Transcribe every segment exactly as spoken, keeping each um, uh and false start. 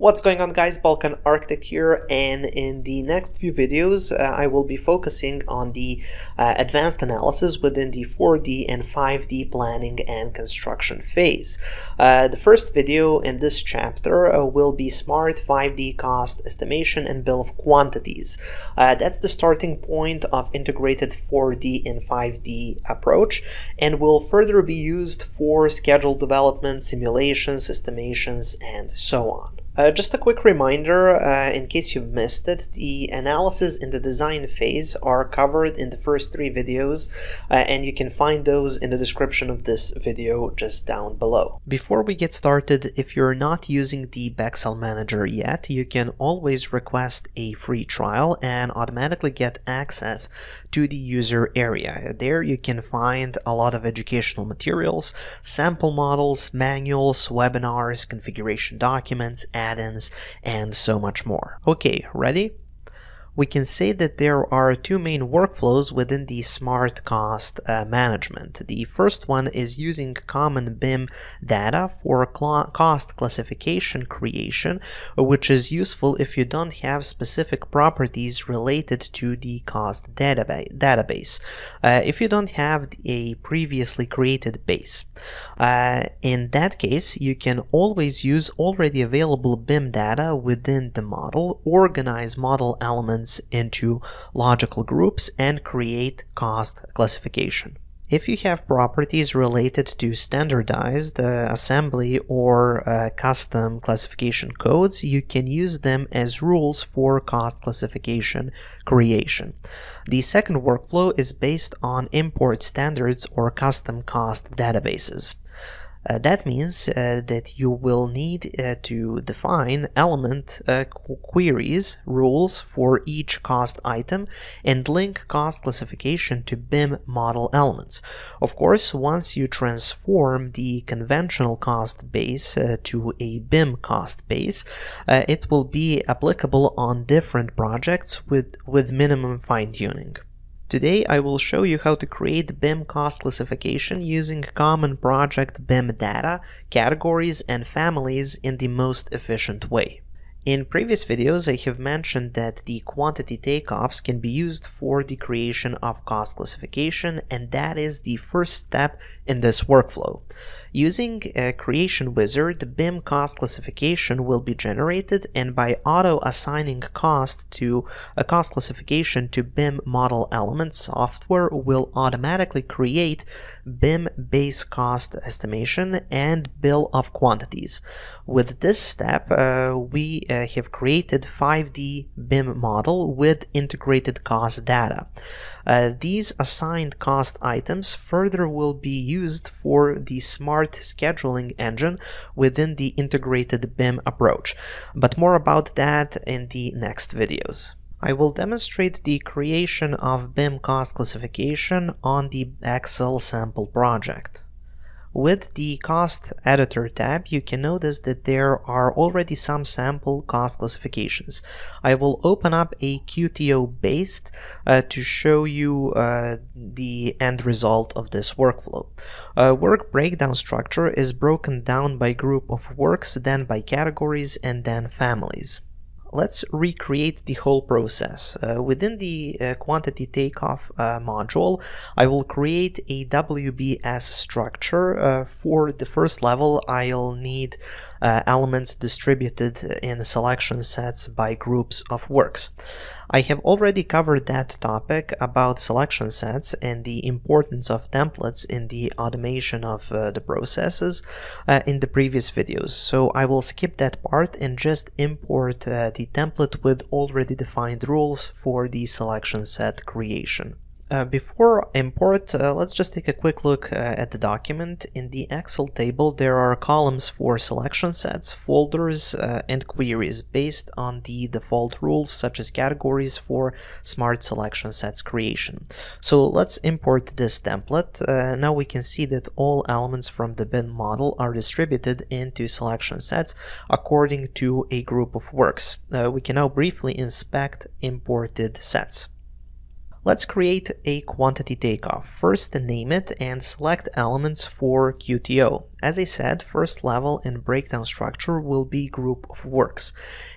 What's going on, guys? Balkan Architect here, and in the next few videos uh, I will be focusing on the uh, advanced analysis within the four D and five D planning and construction phase. Uh, the first video in this chapter uh, will be smart five D cost estimation and bill of quantities. Uh, that's the starting point of integrated four D and five D approach, and will further be used for schedule development, simulations, estimations, and so on. Uh, just a quick reminder, uh, in case you've missed it, the analysis and the design phase are covered in the first three videos, uh, and you can find those in the description of this video just down below. Before we get started, if you're not using the Bexel Manager yet, you can always request a free trial and automatically get access to the user area. There you can find a lot of educational materials, sample models, manuals, webinars, configuration documents, and add-ins, and so much more. Okay, ready? We can say that there are two main workflows within the smart cost uh, management. The first one is using common B I M data for cost classification creation, which is useful if you don't have specific properties related to the cost database, database. Uh, if you don't have a previously created base. Uh, in that case, you can always use already available B I M data within the model, organize model elements into logical groups, and create cost classification. If you have properties related to standardized uh, assembly or uh, custom classification codes, you can use them as rules for cost classification creation. The second workflow is based on import standards or custom cost databases. Uh, that means uh, that you will need uh, to define element uh, qu queries rules for each cost item and link cost classification to B I M model elements. Of course, once you transform the conventional cost base uh, to a B I M cost base, uh, it will be applicable on different projects with, with minimum fine-tuning. Today I will show you how to create B I M cost classification using common project B I M data, categories, and families in the most efficient way. In previous videos, I have mentioned that the quantity takeoffs can be used for the creation of cost classification, and that is the first step in this workflow. Using a creation wizard, B I M cost classification will be generated, and by auto-assigning cost to a cost classification to B I M model element, software will automatically create B I M base cost estimation and bill of quantities. With this step, uh, we uh, have created five D B I M model with integrated cost data. Uh, these assigned cost items further will be used for the smart scheduling engine within the integrated B I M approach, but more about that in the next videos. I will demonstrate the creation of B I M cost classification on the Bexel sample project. With the Cost Editor tab, you can notice that there are already some sample cost classifications. I will open up a Q T O-based uh, to show you uh, the end result of this workflow. Uh, work breakdown structure is broken down by group of works, then by categories, and then families. Let's recreate the whole process. Uh, within the uh, quantity takeoff uh, module, I will create a W B S structure. Uh, for the first level, I'll need uh, elements distributed in selection sets by groups of works. I have already covered that topic about selection sets and the importance of templates in the automation of uh, the processes uh, in the previous videos, so I will skip that part and just import uh, the template with already defined rules for the selection set creation. Uh, before import, uh, let's just take a quick look uh, at the document. In the Excel table, there are columns for selection sets, folders, uh, and queries based on the default rules such as categories for smart selection sets creation. So let's import this template. Uh, now we can see that all elements from the B I M model are distributed into selection sets according to a group of works. Uh, we can now briefly inspect imported sets. Let's create a quantity takeoff. First name it and select elements for Q T O. As I said, first level and breakdown structure will be group of works.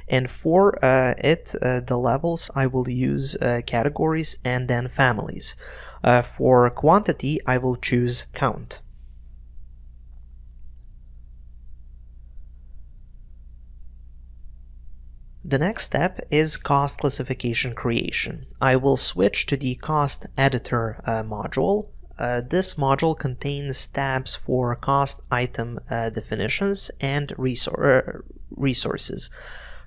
And for uh, it, uh, the levels, I will use uh, categories and then families. Uh, for quantity, I will choose count. The next step is cost classification creation. I will switch to the cost editor uh, module. Uh, this module contains tabs for cost item uh, definitions and resor- uh, resources.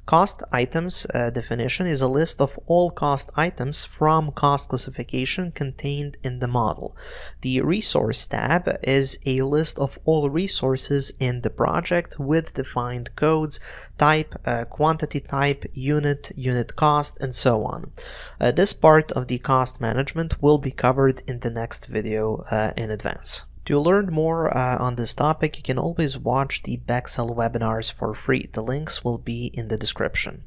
Cost items uh, definition is a list of all cost items from cost classification contained in the model. The resource tab is a list of all resources in the project with defined codes, type, uh, quantity type, unit, unit cost, and so on. Uh, this part of the cost management will be covered in the next video uh, in advance. To learn more uh, on this topic, you can always watch the Bexel webinars for free. The links will be in the description.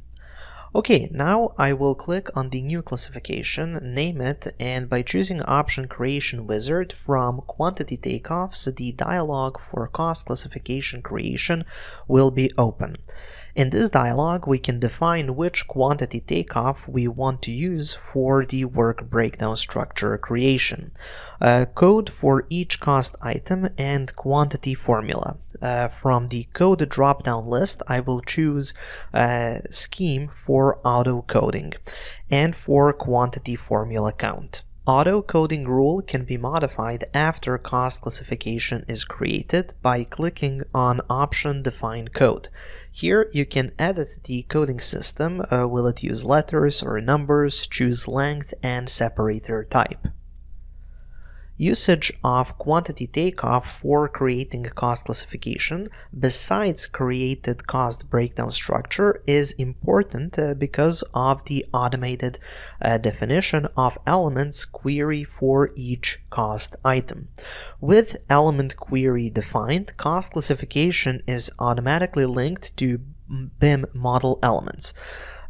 Okay, now I will click on the new classification, name it, and by choosing Option Creation Wizard from Quantity Takeoffs, the dialog for Cost Classification Creation will be open. In this dialog, we can define which quantity takeoff we want to use for the work breakdown structure creation, uh, code for each cost item, and quantity formula. Uh, from the code drop-down list, I will choose a scheme for auto-coding and for quantity formula count. Auto-coding rule can be modified after cost classification is created by clicking on Option Define Code. Here you can edit the coding system, uh, will it use letters or numbers, choose length and separator type. Usage of quantity takeoff for creating a cost classification besides created cost breakdown structure is important uh, because of the automated uh, definition of elements query for each cost item. With element query defined, cost classification is automatically linked to B I M model elements.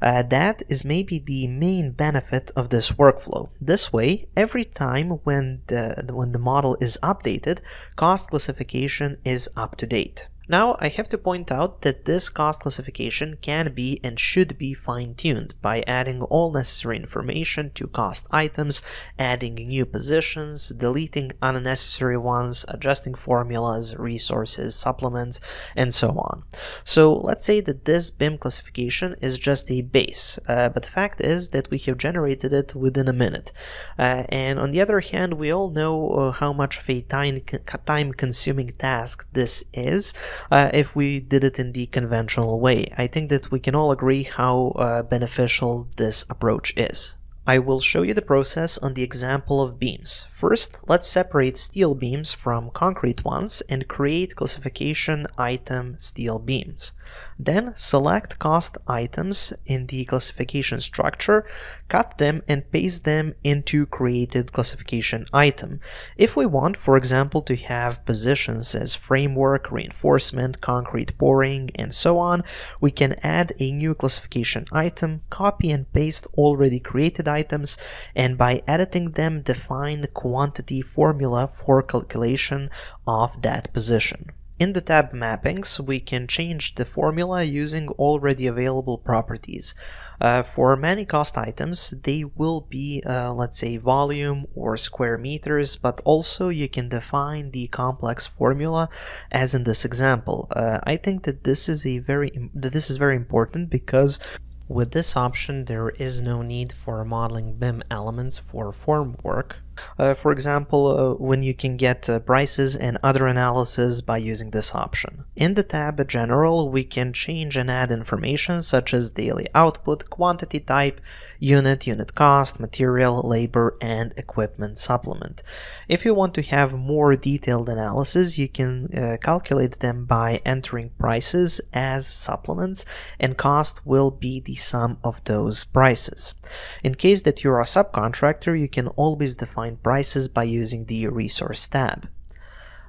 Uh, that is maybe the main benefit of this workflow. This way, every time when the, when the model is updated, cost classification is up to date. Now, I have to point out that this cost classification can be and should be fine-tuned by adding all necessary information to cost items, adding new positions, deleting unnecessary ones, adjusting formulas, resources, supplements, and so on. So let's say that this B I M classification is just a base, uh, but the fact is that we have generated it within a minute. Uh, and on the other hand, we all know uh, how much of a time, time-consuming task this is. Uh, if we did it in the conventional way. I think that we can all agree how uh, beneficial this approach is. I will show you the process on the example of beams. First, let's separate steel beams from concrete ones and create classification item steel beams. Then select cost items in the classification structure, cut them and paste them into created classification item. If we want, for example, to have positions as framework, reinforcement, concrete pouring, and so on, we can add a new classification item, copy and paste already created items, items and by editing them define quantity formula for calculation of that position. In the tab mappings we can change the formula using already available properties. Uh, for many cost items they will be uh, let's say volume or square meters, but also you can define the complex formula as in this example. Uh, I think that this is a very that this is very important because with this option, there is no need for modeling B I M elements for formwork. Uh, for example, uh, when you can get uh, prices and other analysis by using this option. In the tab General, we can change and add information such as daily output, quantity type, unit, unit cost, material, labor, and equipment supplement. If you want to have more detailed analysis, you can uh, calculate them by entering prices as supplements, and cost will be the sum of those prices. In case that you're a subcontractor, you can always define prices by using the resource tab.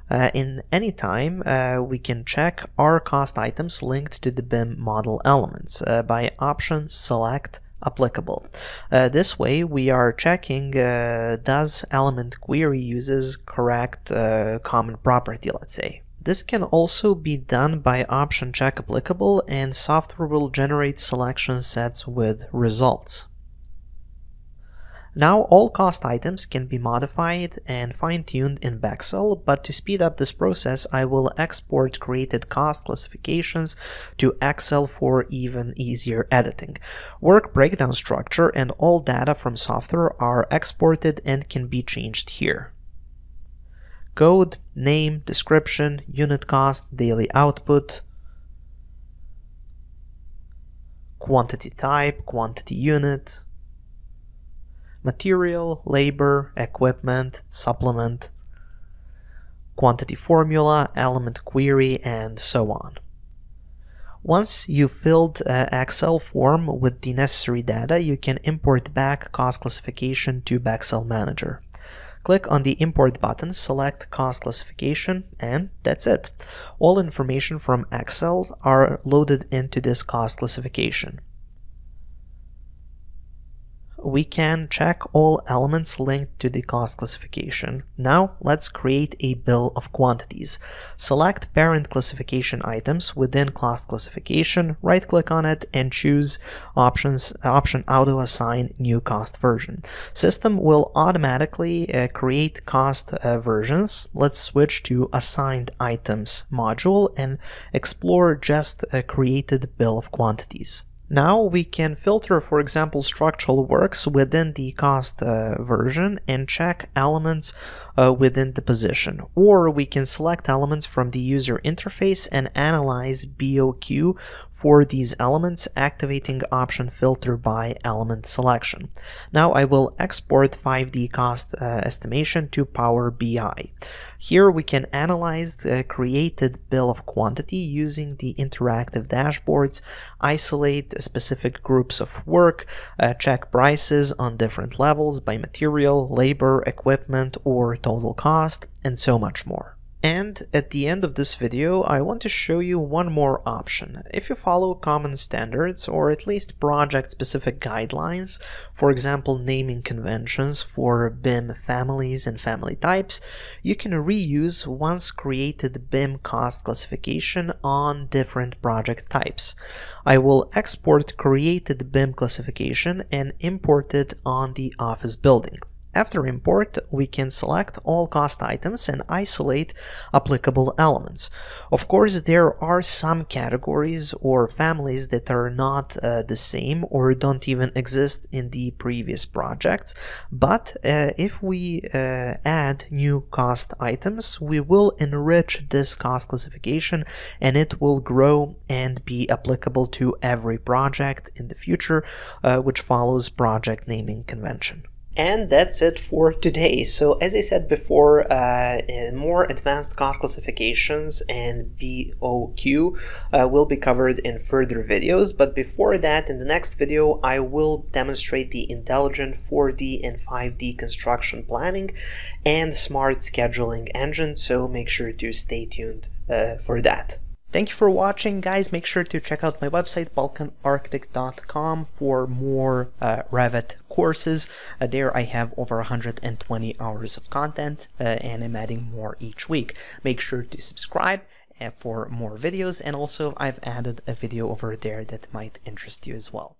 Uh, in any time, uh, we can check are cost items linked to the B I M model elements uh, by option select applicable. Uh, this way we are checking uh, does element query uses correct uh, common property, let's say. This can also be done by option check applicable, and software will generate selection sets with results. Now all cost items can be modified and fine-tuned in Bexel, but to speed up this process I will export created cost classifications to Excel for even easier editing. Work breakdown structure and all data from software are exported and can be changed here. Code, name, description, unit cost, daily output, quantity type, quantity unit, material, labor, equipment, supplement, quantity formula, element query, and so on. Once you filled uh, Excel form with the necessary data, you can import back cost classification to Bexel Manager. Click on the import button, select cost classification, and that's it. All information from Excel are loaded into this cost classification. We can check all elements linked to the cost classification. Now let's create a bill of quantities. Select parent classification items within cost classification, right click on it and choose options, option auto assign new cost version. System will automatically uh, create cost uh, versions. Let's switch to assigned items module and explore just uh, created bill of quantities. Now we can filter, for example, structural works within the cost uh, version and check elements uh, within the position. Or we can select elements from the user interface and analyze B O Q for these elements, activating option filter by element selection. Now I will export five D cost uh, estimation to Power B I. Here we can analyze the created bill of quantity using the interactive dashboards, isolate specific groups of work, uh, check prices on different levels by material, labor, equipment, or total cost, and so much more. And at the end of this video, I want to show you one more option. If you follow common standards or at least project-specific guidelines, for example, naming conventions for B I M families and family types, you can reuse once created B I M cost classification on different project types. I will export created B I M classification and import it on the office building. After import, we can select all cost items and isolate applicable elements. Of course, there are some categories or families that are not uh, the same or don't even exist in the previous projects, but uh, if we uh, add new cost items, we will enrich this cost classification and it will grow and be applicable to every project in the future, uh, which follows project naming convention. And that's it for today. So as I said before, uh, more advanced cost classifications and B O Q uh, will be covered in further videos. But before that, in the next video, I will demonstrate the intelligent four D and five D construction planning and smart scheduling engine. So make sure to stay tuned uh, for that. Thank you for watching, guys. Make sure to check out my website, balkan architect dot com, for more uh, Revit courses. Uh, there I have over one hundred twenty hours of content uh, and I'm adding more each week. Make sure to subscribe uh, for more videos, and also I've added a video over there that might interest you as well.